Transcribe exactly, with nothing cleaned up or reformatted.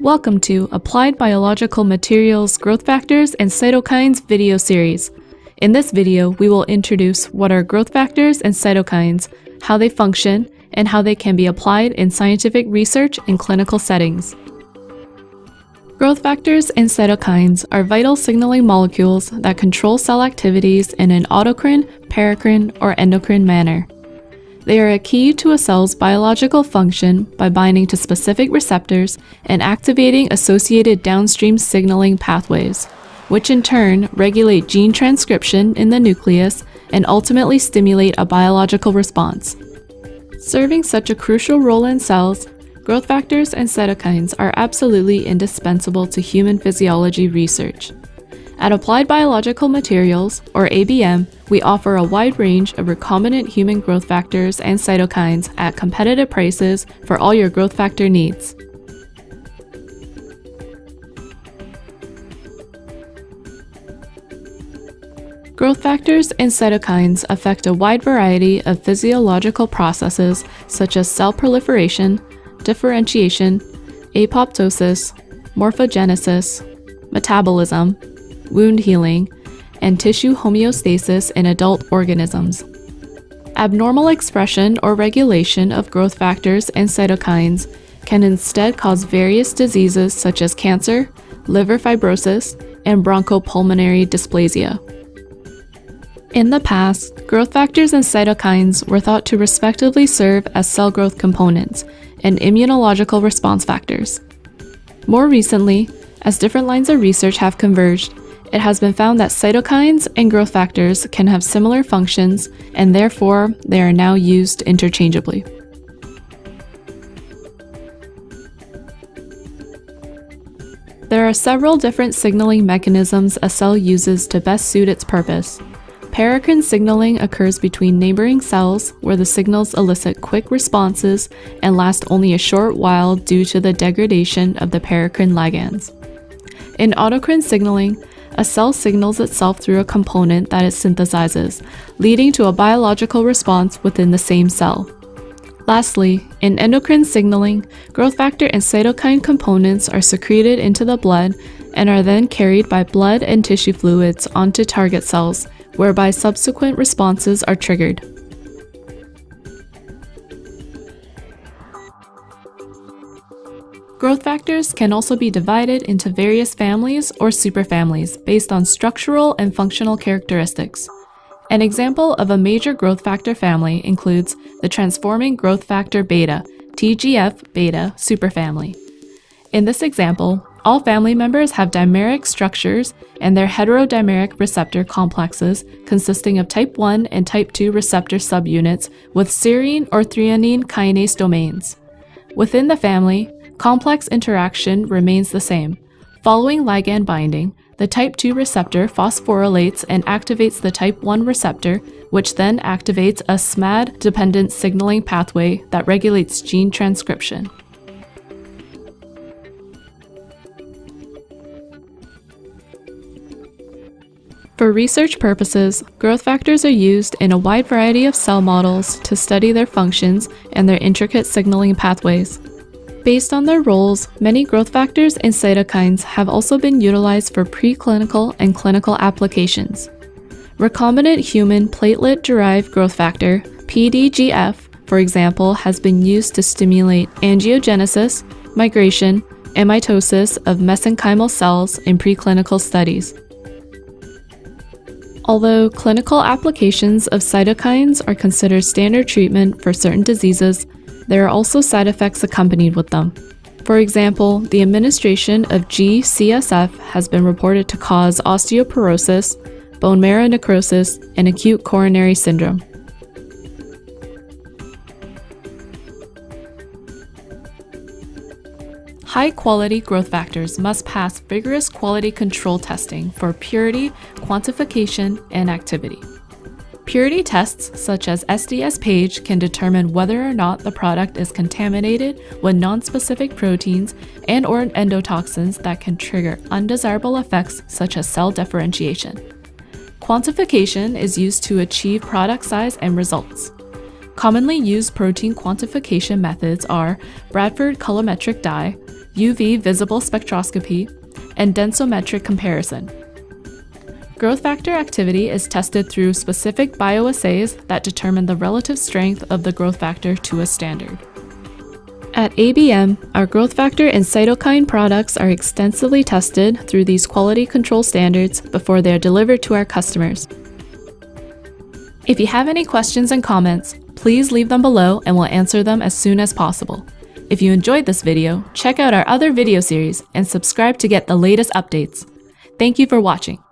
Welcome to Applied Biological Materials Growth Factors and Cytokines video series. In this video, we will introduce what are growth factors and cytokines, how they function, and how they can be applied in scientific research and clinical settings. Growth factors and cytokines are vital signaling molecules that control cell activities in an autocrine, paracrine, or endocrine manner. They are a key to a cell's biological function by binding to specific receptors and activating associated downstream signaling pathways, which in turn regulate gene transcription in the nucleus and ultimately stimulate a biological response. Serving such a crucial role in cells, growth factors and cytokines are absolutely indispensable to human physiology research. At Applied Biological Materials, or A B M, we offer a wide range of recombinant human growth factors and cytokines at competitive prices for all your growth factor needs. Growth factors and cytokines affect a wide variety of physiological processes such as cell proliferation, differentiation, apoptosis, morphogenesis, metabolism, wound healing, and tissue homeostasis in adult organisms. Abnormal expression or regulation of growth factors and cytokines can instead cause various diseases such as cancer, liver fibrosis, and bronchopulmonary dysplasia. In the past, growth factors and cytokines were thought to respectively serve as cell growth components and immunological response factors. More recently, as different lines of research have converged, it has been found that cytokines and growth factors can have similar functions, and therefore they are now used interchangeably. There are several different signaling mechanisms a cell uses to best suit its purpose. Paracrine signaling occurs between neighboring cells, where the signals elicit quick responses and last only a short while due to the degradation of the paracrine ligands. In autocrine signaling, a cell signals itself through a component that it synthesizes, leading to a biological response within the same cell. Lastly, in endocrine signaling, growth factor and cytokine components are secreted into the blood and are then carried by blood and tissue fluids onto target cells, whereby subsequent responses are triggered. Growth factors can also be divided into various families or superfamilies based on structural and functional characteristics. An example of a major growth factor family includes the transforming growth factor beta, T G F beta superfamily. In this example, all family members have dimeric structures and their heterodimeric receptor complexes consisting of type one and type two receptor subunits with serine or threonine kinase domains. Within the family, complex interaction remains the same. Following ligand binding, the type two receptor phosphorylates and activates the type one receptor, which then activates a S M A D-dependent signaling pathway that regulates gene transcription. For research purposes, growth factors are used in a wide variety of cell models to study their functions and their intricate signaling pathways. Based on their roles, many growth factors and cytokines have also been utilized for preclinical and clinical applications. Recombinant human platelet-derived growth factor, P D G F, for example, has been used to stimulate angiogenesis, migration, and mitosis of mesenchymal cells in preclinical studies. Although clinical applications of cytokines are considered standard treatment for certain diseases, there are also side effects accompanied with them. For example, the administration of G C S F has been reported to cause osteoporosis, bone marrow necrosis, and acute coronary syndrome. High-quality growth factors must pass vigorous quality control testing for purity, quantification, and activity. Purity tests such as S D S PAGE can determine whether or not the product is contaminated with nonspecific proteins and or endotoxins that can trigger undesirable effects such as cell differentiation. Quantification is used to achieve product size and results. Commonly used protein quantification methods are Bradford colorimetric dye, U V visible spectroscopy, and densometric comparison. Growth factor activity is tested through specific bioassays that determine the relative strength of the growth factor to a standard. At A B M, our growth factor and cytokine products are extensively tested through these quality control standards before they are delivered to our customers. If you have any questions and comments, please leave them below and we'll answer them as soon as possible. If you enjoyed this video, check out our other video series and subscribe to get the latest updates. Thank you for watching.